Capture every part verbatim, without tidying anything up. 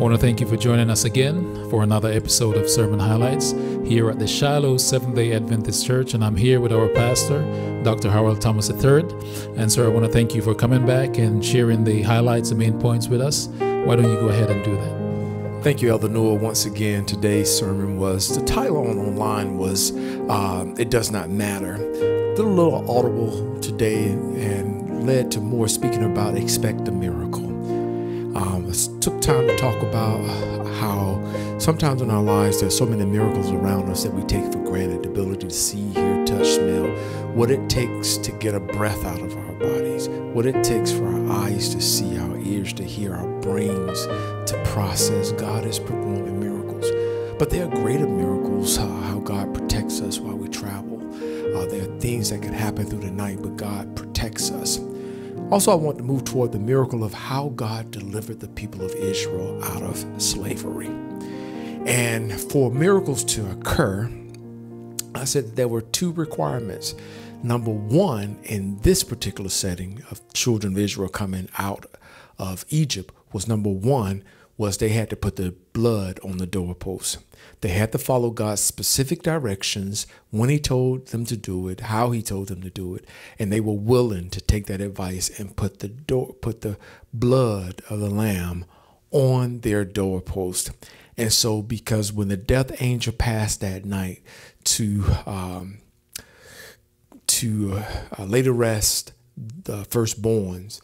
I want to thank you for joining us again for another episode of Sermon Highlights here at the Shiloh Seventh-day Adventist Church, and I'm here with our pastor, Doctor Harold Thomas the third. And sir, I want to thank you for coming back and sharing the highlights and main points with us. Why don't you go ahead and do that? Thank you, Elder Newell. Once again, today's sermon was, the title on online was, um, It Does Not Matter. Did a little audible today and led to more speaking about expect a miracle. Um, I took time to talk about how sometimes in our lives there's so many miracles around us that we take for granted. The ability to see, hear, touch, smell, what it takes to get a breath out of our bodies, what it takes for our eyes to see, our ears to hear, our brains to process. God is performing miracles, but there are greater miracles, uh, how God protects us while we travel. Uh, there are things that can happen through the night, but God protects us. Also, I want to move toward the miracle of how God delivered the people of Israel out of slavery. And for miracles to occur, I said that there were two requirements. Number one, in this particular setting of children of Israel coming out of Egypt, was number one, was they had to put the blood on the doorpost. They had to follow God's specific directions when he told them to do it, how he told them to do it, and they were willing to take that advice and put the door, put the blood of the lamb on their doorpost. And so, because when the death angel passed that night to um, to uh, lay to rest the firstborns,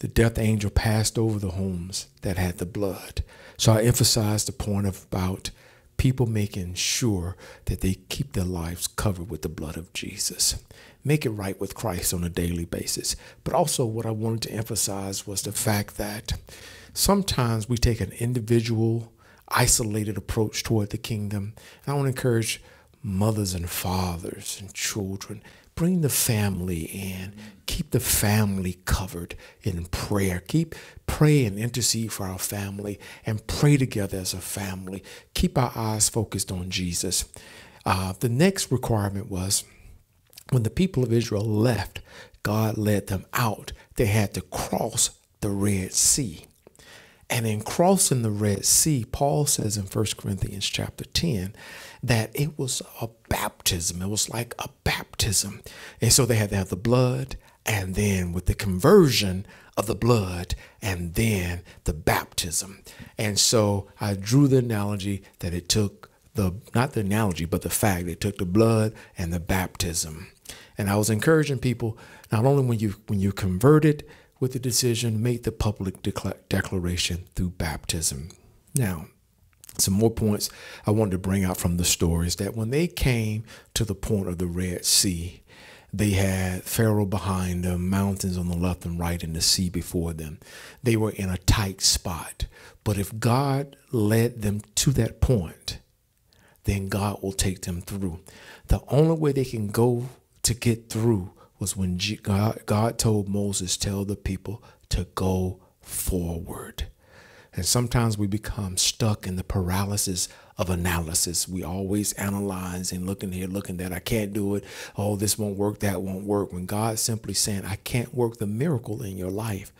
the death angel passed over the homes that had the blood. So I emphasized the point of about people making sure that they keep their lives covered with the blood of Jesus. Make it right with Christ on a daily basis. But also what I wanted to emphasize was the fact that sometimes we take an individual, isolated approach toward the kingdom. And I want to encourage mothers and fathers and children, bring the family in, keep the family covered in prayer. Keep pray and intercede for our family and pray together as a family. Keep our eyes focused on Jesus. Uh, the next requirement was when the people of Israel left, God led them out. They had to cross the Red Sea. And in crossing the Red Sea, Paul says in First Corinthians chapter ten that it was a baptism. It was like a baptism. And so they had to have the blood, and then with the conversion of the blood, and then the baptism. And so I drew the analogy that it took the, not the analogy, but the fact it took the blood and the baptism. And I was encouraging people, not only when you, when you converted, with the decision, make the public declaration through baptism. Now, some more points I wanted to bring out from the story is that when they came to the point of the Red Sea, they had Pharaoh behind them, mountains on the left and right, and the sea before them. They were in a tight spot. But if God led them to that point, then God will take them through. The only way they can go to get through was when God told Moses, tell the people to go forward. And sometimes we become stuck in the paralysis of analysis. We always analyze and looking here, looking that I can't do it. Oh, this won't work. That won't work. When God's simply saying, I can't work the miracle in your life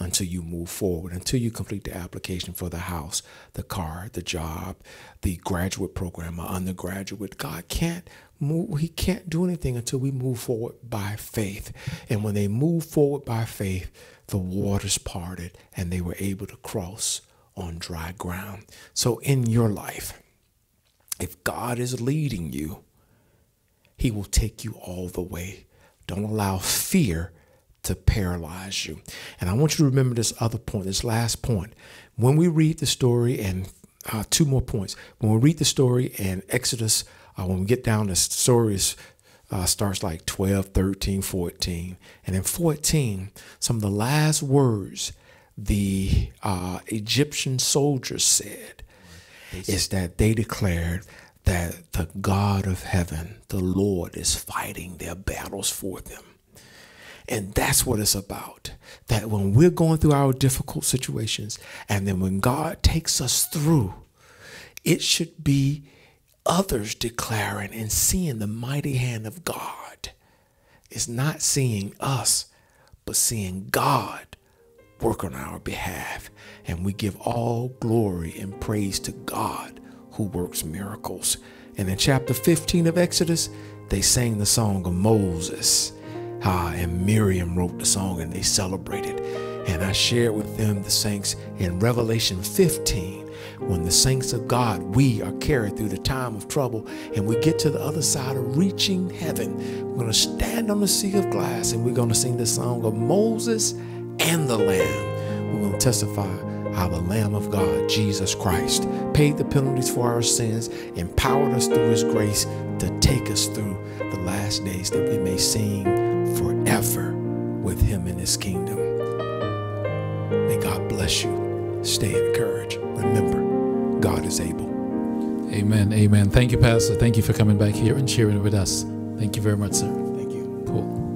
until you move forward, until you complete the application for the house, the car, the job, the graduate program, or undergraduate. God can't move, he can't do anything until we move forward by faith. And when they moved forward by faith, the waters parted and they were able to cross on dry ground. So in your life, if God is leading you, he will take you all the way. Don't allow fear to paralyze you. And I want you to remember this other point, this last point. When we read the story, and uh, two more points. When we read the story in Exodus, uh, when we get down, the story is, uh, starts like twelve, thirteen, fourteen. And in fourteen, some of the last words the uh, Egyptian soldiers said is that they declared that the God of heaven, the Lord, is fighting their battles for them. And that's what it's about, that when we're going through our difficult situations, and then when God takes us through, it should be others declaring and seeing the mighty hand of God. It's not seeing us, but seeing God work on our behalf, and we give all glory and praise to God who works miracles. And in chapter fifteen of Exodus, they sang the song of Moses, ah, and Miriam wrote the song, and they celebrated. And I shared with them the saints in Revelation fifteen, when the saints of God, we are carried through the time of trouble, and we get to the other side of reaching heaven. We're going to stand on the sea of glass, and we're going to sing the song of Moses and the Lamb. We're going to testify how the Lamb of God, Jesus Christ, paid the penalties for our sins, empowered us through his grace to take us through the last days, that we may sing forever with him in his kingdom. May God bless you. Stay encouraged. Remember, God is able. Amen. Amen. Thank you, Pastor. Thank you for coming back here and sharing with us. Thank you very much, sir. Thank you. Cool.